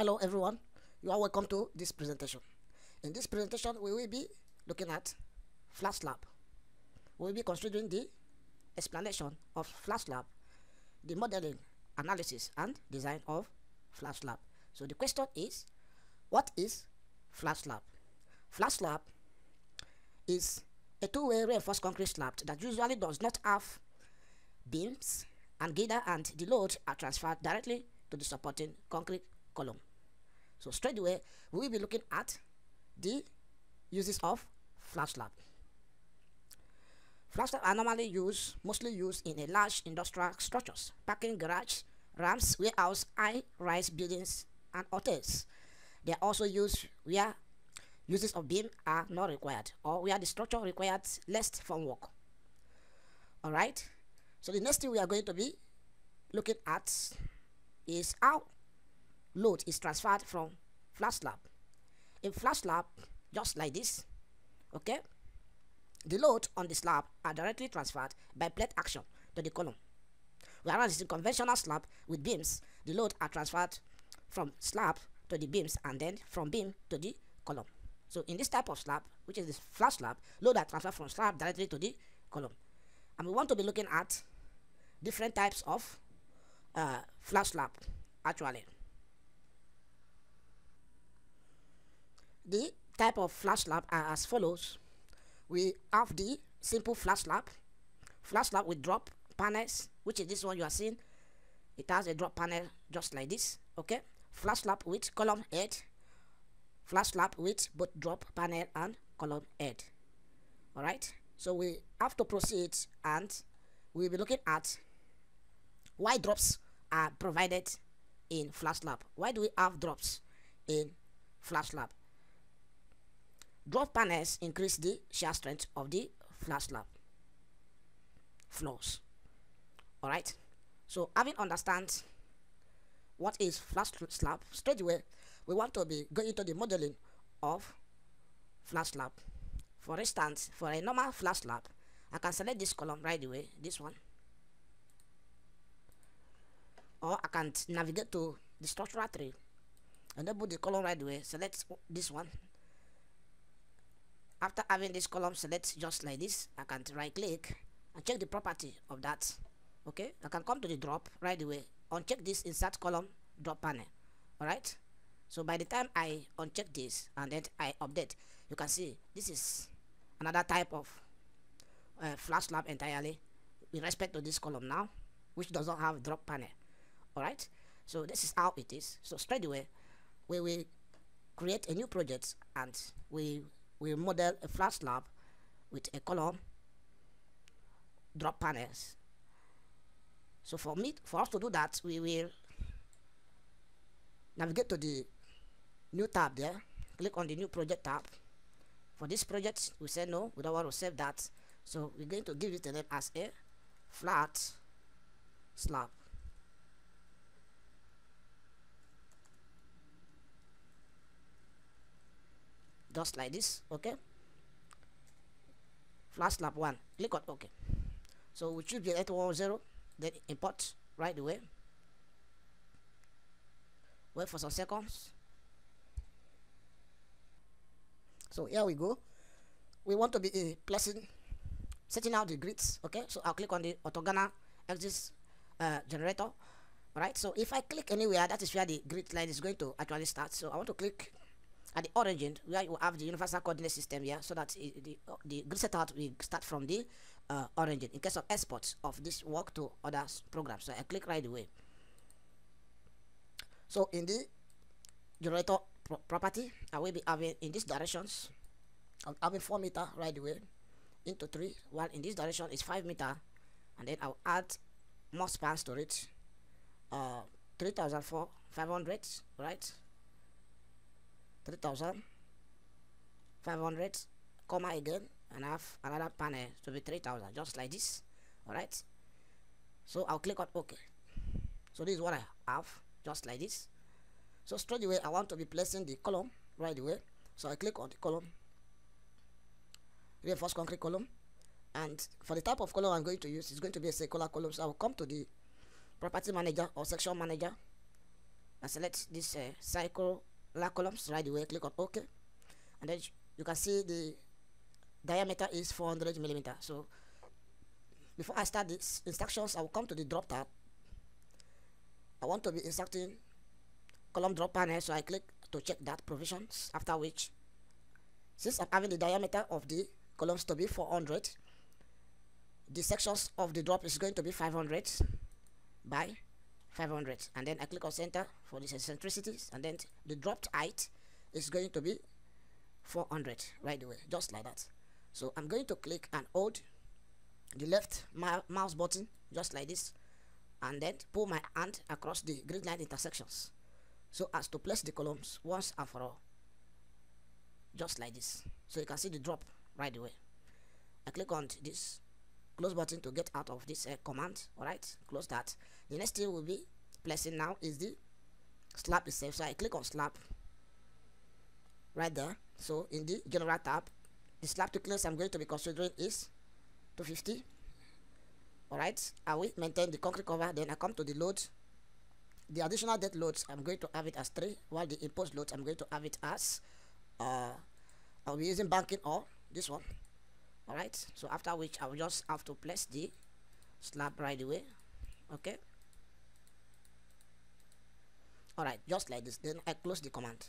Hello everyone, you are welcome to this presentation. In this presentation we will be looking at flat slab. We will be considering the explanation of flat slab, the modeling, analysis and design of flat slab. So the question is, what is flat slab? Flat slab is a two-way reinforced concrete slab that usually does not have beams and girder, and the loads are transferred directly to the supporting concrete column. So straight away we will be looking at the uses of flat slab. Flat slab are normally used, mostly used in a large industrial structures, parking garage, ramps, warehouse, high-rise buildings and hotels. They are also used where uses of beam are not required or where the structure requires less formwork. Alright, so the next thing we are going to be looking at is how load is transferred from flat slab. In flat slab, just like this, okay, the load on the slab are directly transferred by plate action to the column, whereas in conventional slab with beams, the load are transferred from slab to the beams and then from beam to the column. So in this type of slab, which is this flat slab, load are transferred from slab directly to the column. And we want to be looking at different types of flat slab actually. The type of flat slab are as follows. We have the simple flat slab with drop panels, which is this one you are seeing. It has a drop panel just like this, okay. Flat slab with column head, flat slab with both drop panel and column head. Alright, so we have to proceed and we'll be looking at why drops are provided in flat slab. Why do we have drops in flat slab? Drop panels increase the shear strength of the flat slab floors. Alright, so having understand what is flat slab, straight away we want to be going into the modeling of flat slab. For instance, for a normal flat slab, I can select this column right away, this one, or I can navigate to the structural tree and then put the column right away, select this one. After having this column select just like this, I can right click and check the property of that. Okay, I can come to the drop right away, uncheck this insert column drop panel. Alright, so by the time I uncheck this and then I update, you can see this is another type of flat slab entirely with respect to this column now, which does not have drop panel. Alright, so this is how it is. So straight away we will create a new project and we model a flat slab with a column, drop panels. So for us to do that, we will navigate to the new tab there, click on the new project tab. For this project, we say no, we don't want to save that. So we're going to give it a name as a flat slab. Just like this, okay. Flat slab 1, click on OK. So we choose the 810, then import right away. Wait for some seconds. So here we go. We want to be setting out the grids, okay. So I'll click on the orthogonal axis generator. Alright, so if I click anywhere, that is where the grid line is going to actually start. So I want to click at the origin where you have the universal coordinate system here, so that the grid set out will start from the origin in case of exports of this work to other programs. So I click right away. So in the generator property, I will be having in these directions, I'm having 4 meters right away into 3, while in this direction is 5 meters, and then I'll add more spans to it, 3,500, right? 3,500, comma again, and I have another panel to be 3,000, just like this. Alright, so I'll click on OK. So this is what I have, just like this. So straight away I want to be placing the column right away, so I click on the column, reinforced concrete column, and for the type of column I'm going to use, it's going to be a circular column. So I will come to the property manager or section manager, and select this circular columns right away. Click on OK, and then you can see the diameter is 400 millimeter. So before I start these instructions, I will come to the drop tab. I want to be inserting column drop panel, so I click to check that provisions, after which, since I'm having the diameter of the columns to be 400, the sections of the drop is going to be 500 by 500, and then I click on center for the eccentricities, and then the dropped height is going to be 400 right away, just like that. So I'm going to click and hold the left mouse button just like this, and then pull my hand across the grid line intersections so as to place the columns once and for all, just like this. So you can see the drop right away. I click on this close button to get out of this command. Alright, close that. The next thing will be placing now is the slab itself. So I click on slab right there. So in the general tab, the slab to clearance I'm going to be considering is 250. Alright, I will maintain the concrete cover. Then I come to the load. The additional debt loads, I'm going to have it as 3, while the imposed loads, I'm going to have it as, I'll be using banking or this one. Alright, so after which I will just have to place the slab right away. Okay. Alright, just like this. Then I close the command.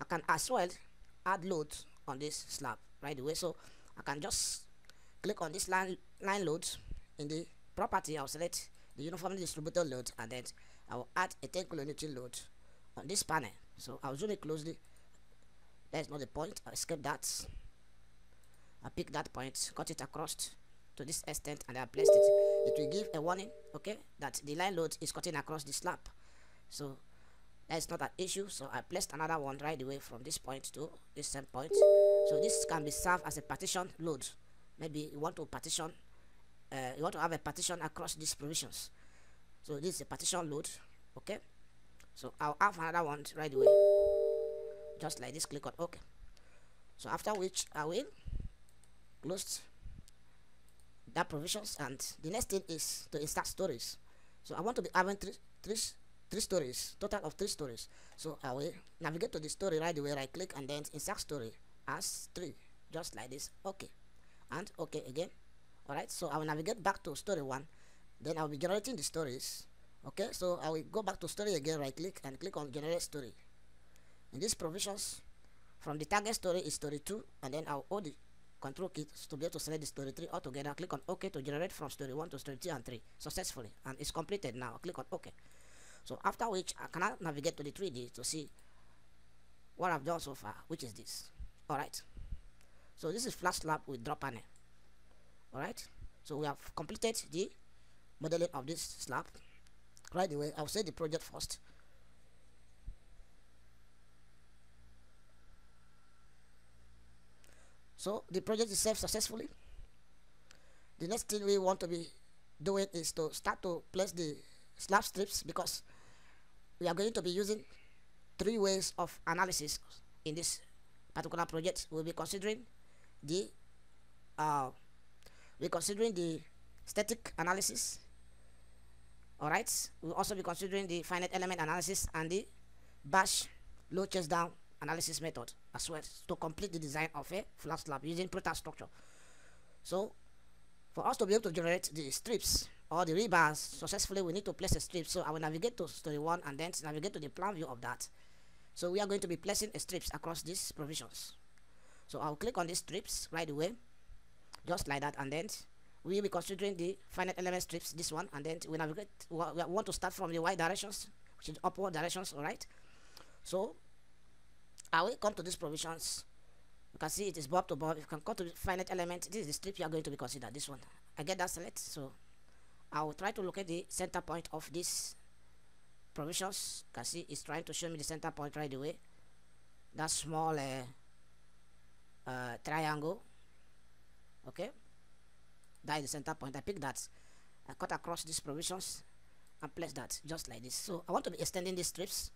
I can as well add load on this slab right away. So I can just click on this line loads. In the property, I'll select the uniformly distributed load, and then I will add a 10 kilonewton load on this panel. So I'll zoom it closely. That's not the point. I'll skip that. I pick that point, cut it across to this extent, and I placed it. It will give a warning, okay, that the line load is cutting across the slab. So that's not an issue. So I placed another one right away from this point to this same point. So this can be served as a partition load. Maybe you want to partition, you want to have a partition across these provisions. So this is a partition load, okay. So I'll have another one right away, just like this. Click on OK. So after which I will close that provisions, and the next thing is to insert stories. So I want to be having three stories, total of 3 stories. So I will navigate to the story right away, right click, and then insert story as 3, just like this. Okay, and okay again. Alright, so I will navigate back to story 1, then I will be generating the stories. Okay, so I will go back to story again, right click, and click on generate story. In these provisions, from the target story is story 2, and then I will hold the control key to be able to select the story 3 altogether. Click on OK to generate from story 1 to story 2 and 3 successfully, and it's completed now. Click on OK. So after which I cannot navigate to the 3D to see what I've done so far, which is this. Alright, so this is flat slab with drop panel. Alright, so we have completed the modeling of this slab. Right away, I'll save the project first. So the project is saved successfully. The next thing we want to be doing is to start to place the slab strips, because we are going to be using 3 ways of analysis in this particular project. We'll be considering the static analysis. Alright, we'll also be considering the finite element analysis and the bash load chase down analysis method as well, to complete the design of a flat slab using Protastructure. So for us to be able to generate the strips or the rebars successfully, we need to place a strip. So I will navigate to story 1 and then navigate to the plan view of that. So we are going to be placing a strips across these provisions. So I'll click on these strips right away, just like that, and then we'll be considering the finite element strips, this one, and then we navigate. We want to start from the y directions, which is upward directions. Alright, so I will come to these provisions. You can see it is bob to bob. You can come to the finite element. This is the strip you are going to be considered, this one. I get that select, so I will try to locate the center point of these provisions. You can see it's trying to show me the center point right away, that small triangle. Okay, that is the center point. I pick that, I cut across these provisions and place that just like this. So I want to be extending these strips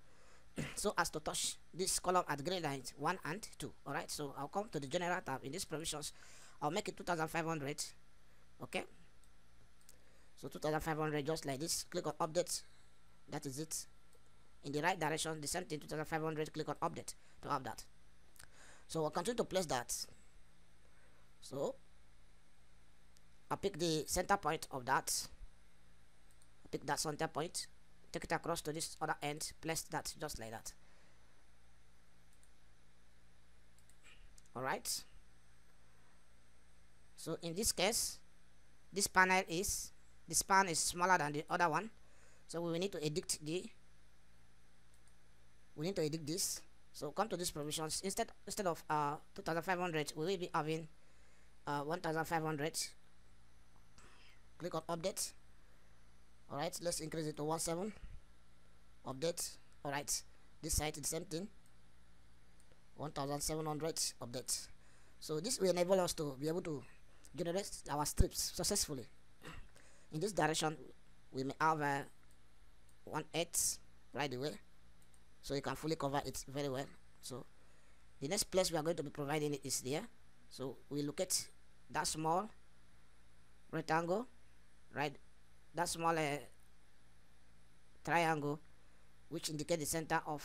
so as to touch this column at gray lines 1 and 2. Alright, so I'll come to the general tab. In these provisions, I'll make it 2500. Okay, so 2500, just like this. Click on update. That is it. in the right direction. The same thing, 2500, click on update to have that. So we'll continue to place that. So I pick the center point of that, pick that center point, take it across to this other end, place that just like that. Alright, so in this case, this panel is, the span is smaller than the other one, so we need to edit the, we need to edit this. So come to these provisions. Instead of 2500, we will be having 1500. Click on update. Alright, let's increase it to 17. Update. Alright, this side is the same thing, 1700. Update. So this will enable us to be able to generate our strips successfully. In this direction, we may have 1/8 right away, so you can fully cover it very well. So the next place we are going to be providing it is there. So we locate that small rectangle, right, that small triangle which indicates the center of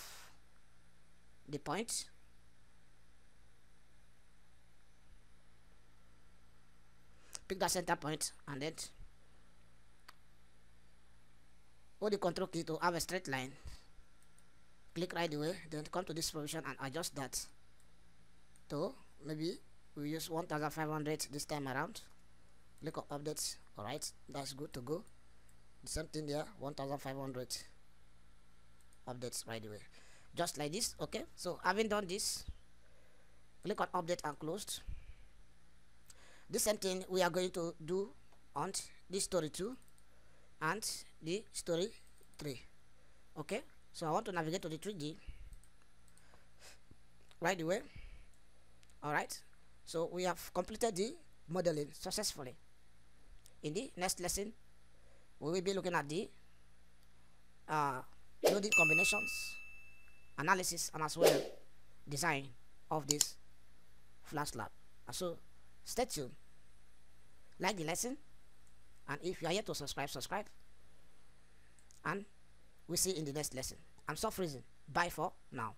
the point. Pick that center point and then hold the control key to have a straight line. Click right away, then come to this position and adjust that. So maybe we use 1500 this time around. Click on updates. Alright, that's good to go. The same thing there, 1500. Updates right away, just like this. Okay, so having done this, click on update and closed. The same thing we are going to do on this story 2 and the story 3. Okay, so I want to navigate to the 3D right away. Alright, so we have completed the modeling successfully. In the next lesson, we will be looking at the loading combinations, analysis, and as well design of this Flash Lab. So stay tuned, like the lesson, and if you are yet to subscribe, and we'll see you in the next lesson. I'm Soft-Reason. Bye for now.